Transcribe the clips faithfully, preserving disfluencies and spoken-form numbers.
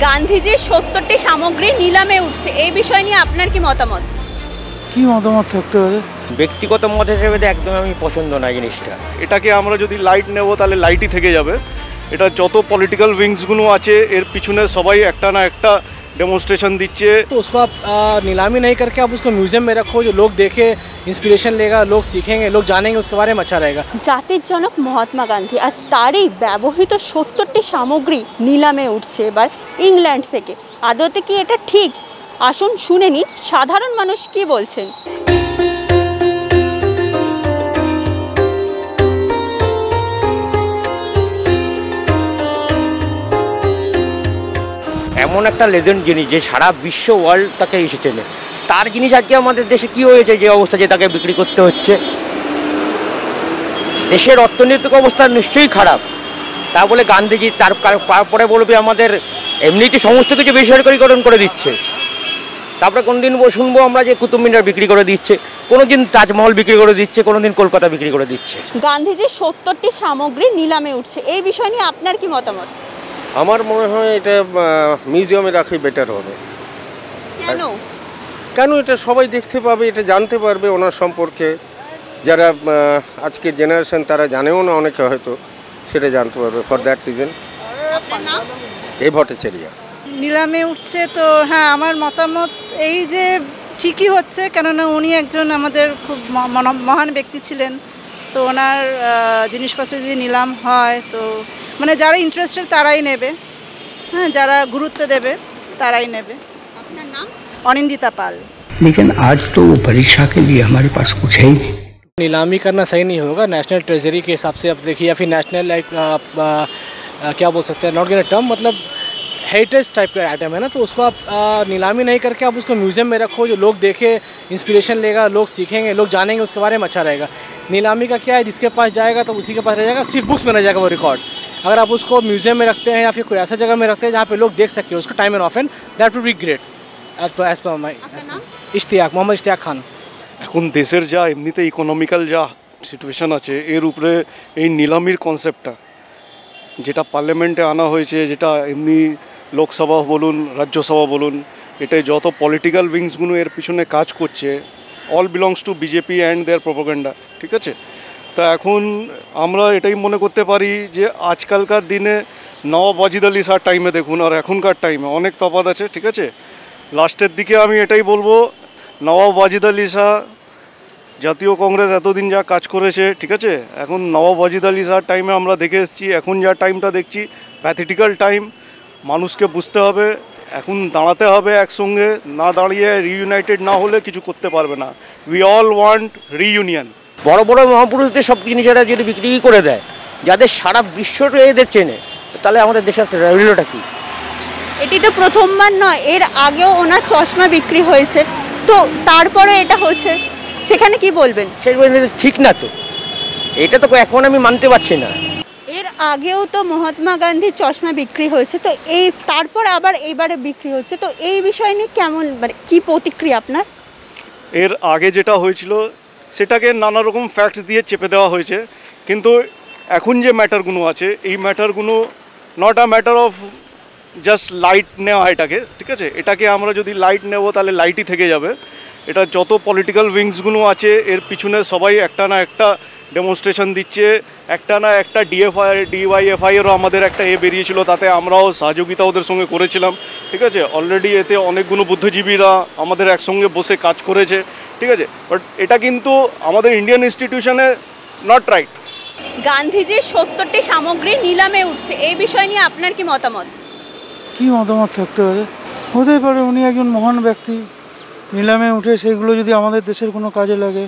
गांधीजी सत्तर सामग्री नीलामे उठছে এই বিষয় নিয়ে আপনার কি মতামত? কি মতামত থাকতে পারে? ব্যক্তিগত মত হিসেবে একদম আমি পছন্দ না জিনিসটা। এটাকে আমরা যদি লাইট নেব তাহলে লাইটই থেকে যাবে। এটা যত পলিটিক্যাল উইংস গুলো আছে এর পিছনে সবাই একটা না একটা डेमोन्स्ट्रेशन दीजिए तो उसको आप आ, नीलामी नहीं करके आप उसको म्यूजियम में रखो, जो लोग देखे इंस्पिरेशन लेगा, लोग सीखेंगे, लोग जानेंगे, उसके बारे में अच्छा रहेगा। जातिर जनक महात्मा गांधी और तारई व्यवहित सत्तर सामग्री नीलामे उठছে এবার इंग्लैंड থেকে। আদতে কি এটা ঠিক? আসুন শুনে নি সাধারণ মানুষ কি বলছেন। এমন একটা লেজেন্ড জিনিস যে সারা বিশ্ব ওয়ার্ল্ড তাকে এসে চেনে, তার জিনিস আজকে আমাদের দেশে কি হয়েছে যে অবস্থা, যে তাকে বিক্রি করতে হচ্ছে। দেশের অর্থনৈতিক অবস্থা নিশ্চয়ই খারাপ, তা বলে গান্ধীজি তার পরে বলবে আমাদের এমনিতে সমস্ত কিছু বেসরকারিকরণ করে দিচ্ছে। তারপরে কোনদিন শুনবো আমরা যে কুতুব মিনার বিক্রি করে দিচ্ছে, কোনোদিন তাজমহল বিক্রি করে দিচ্ছে, কোনোদিন কলকাতা বিক্রি করে দিচ্ছে। গান্ধীজি সত্তরটি সামগ্রী নিলামে উঠছে এই বিষয় নিয়ে আপনার কি মতামত? আমার মনে হয় এটা মিউজিয়ামে রাখি বেটার হবে। কেন? কেন এটা সবাই দেখতে পাবে, এটা জানতে পারবে ওনার সম্পর্কে। যারা আজকের জেনারেশন তারা জানেও না, অনেকে হয়তো সেটা জানতে পারবে। ফর দ্যাট রিজন আপনার নাম এই ভট্টাচার্য। নিলামে উঠছে তো হ্যাঁ, আমার মতামত এই যে ঠিকই হচ্ছে, কেননা উনি একজন আমাদের খুব মহান ব্যক্তি ছিলেন, তো ওনার জিনিসপত্র যদি নিলাম হয় তো মানে যারা ইন্টারেস্টেড তারাই নেবে, হ্যাঁ যারা গুরুত্ব দেবে তারাই নেবে। আপনার নাম? अनिंदिता पाल। लेकिन आज तो परीक्षा के लिए हमारे पास कुछ है ही। नीलामी करना सही नहीं होगा नेशनल ट्रेजरी के हिसाब से। आप देखिए या फिर नेशनल लाइक क्या बोल सकते हैं, नॉट गिवन अ टर्म, मतलब हेरिटेज टाइप का आइटम है ना, तो उसको आप आ, नीलामी नहीं करके आप उसको म्यूजियम में रखो, जो लोग देखे इंस्पिरेशन लेगा, लोग सीखेंगे, लोग जानेंगे, उसके बारे में अच्छा रहेगा। नीलामी का क्या है, जिसके पास जाएगा तो उसी के पास रह जाएगा, सिर्फ बुक्स में रह जाएगा वो रिकॉर्ड। अगर आप उसको म्यूजियम में रखते हैं या फिर कोई ऐसा जगह में रखते हैं जहाँ पे लोग देख सके उसको time and often, that would be great as per as per my Ishtiyaq Mohammad Ishtiyaq Khan. এখন দেশের যা এমনিতে ইকোনমিক্যাল যা সিচুয়েশন আছে এর উপরে এই নিলামির কনসেপ্টটা যেটা পার্লামেন্টে আনা হয়েছে, যেটা এমনি লোকসভা বলুন রাজ্যসভা বলুন, এটাই যত পলিটিক্যাল উইংসগুলো এর পিছনে কাজ করছে all belongs to BJP and their propaganda, ঠিক আছে। তা এখন আমরা এটাই মনে করতে পারি যে আজকালকার দিনে নবাব ওয়াজিদ আলী শাহ টাইমে দেখুন আর এখনকার টাইমে অনেক তফাৎ আছে, ঠিক আছে। লাস্টের দিকে আমি এটাই বলবো নবাব ওয়াজিদ আলী শাহ জাতীয় কংগ্রেস এতদিন যা কাজ করেছে, ঠিক আছে, এখন নবাব ওয়াজিদ আলী শাহ টাইমে আমরা দেখে এসেছি, এখন যা টাইমটা দেখছি প্যাথেটিক্যাল টাইম। মানুষকে বুঝতে হবে, এখন দাঁড়াতে হবে একসঙ্গে, না দাঁড়িয়ে রিইউনাইটেড না হলে কিছু করতে পারবে না। We all want reunion. বড় বড় মহাপুরুষদের সব জিনিসেরা যদি বিক্রি করে দেয় যাদের সারা বিশ্বটা এদের চেনে, তাহলে আমাদের দেশের রইলটা কি? এটি তো প্রথমবার নয়, এর আগেও ওনার চশমা বিক্রি হয়েছে, তো তারপরে এটা হচ্ছে, সেখানে কি বলবেন? ঠিক না তো, এটা তো এখন আমি মানতে পারছি না। এর আগেও তো মহাত্মা গান্ধীর চশমা বিক্রি হয়েছে, তো এই তারপর আবার এবারে বিক্রি হচ্ছে, তো এই বিষয় নিয়ে কেমন মানে কি প্রতিক্রিয়া আপনার? এর আগে যেটা হয়েছিল সেটাকে নানা রকম ফ্যাক্টস দিয়ে চেপে দেওয়া হয়েছে, কিন্তু এখন যে ম্যাটারগুলো আছে এই ম্যাটারগুলো not a matter of just light নেওয়া এটাকে, ঠিক আছে। এটাকে আমরা যদি লাইট নেব তাহলে লাইটই থেকে যাবে। এটা যত পলিটিক্যাল উইংসগুলো আছে এর পিছনে সবাই একটা না একটা ডেমনস্ট্রেশন দিচ্ছে, একটা না একটা ডিএফআই ডিওয়াইএফআইয়েরও আমাদের একটা এ বেরিয়েছিল, তাতে আমরাও সহযোগিতা ওদের সঙ্গে করেছিলাম, ঠিক আছে। অলরেডি এতে অনেকগুলো বুদ্ধিজীবীরা আমাদের একসঙ্গে বসে কাজ করেছে, ঠিক আছে, বাট এটা কিন্তু আমাদের ইন্ডিয়ান ইনস্টিটিউশনে নট রাইট। গান্ধীজির সত্তরটি সামগ্রী নিলামে উঠছে এই বিষয় নিয়ে আপনার কি মতামত? কি মতামত থাকতে পারে? হতেই পারে উনি একজন মহান ব্যক্তি, নিলামে উঠে সেগুলো যদি আমাদের দেশের কোনো কাজে লাগে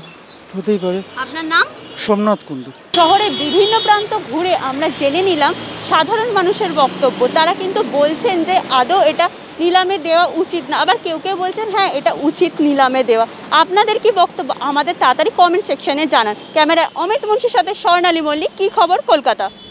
হতেই পারে। আপনার নাম? সোমনাথ কুণ্ডু। শহরে বিভিন্ন প্রান্ত ঘুরে আমরা জেনে নিলাম সাধারণ মানুষের বক্তব্য, তারা কিন্তু বলছেন যে আদৌ এটা নিলামে দেওয়া উচিত না, আবার কেউ কেউ বলছেন হ্যাঁ এটা উচিত নিলামে দেওয়া। আপনাদের কি বক্তব্য আমাদের তাড়াতাড়ি কমেন্ট সেকশনে জানান। ক্যামেরায় অমিত মুন্সির সাথে স্বর্ণালী মল্লিক, কি খবর কলকাতা।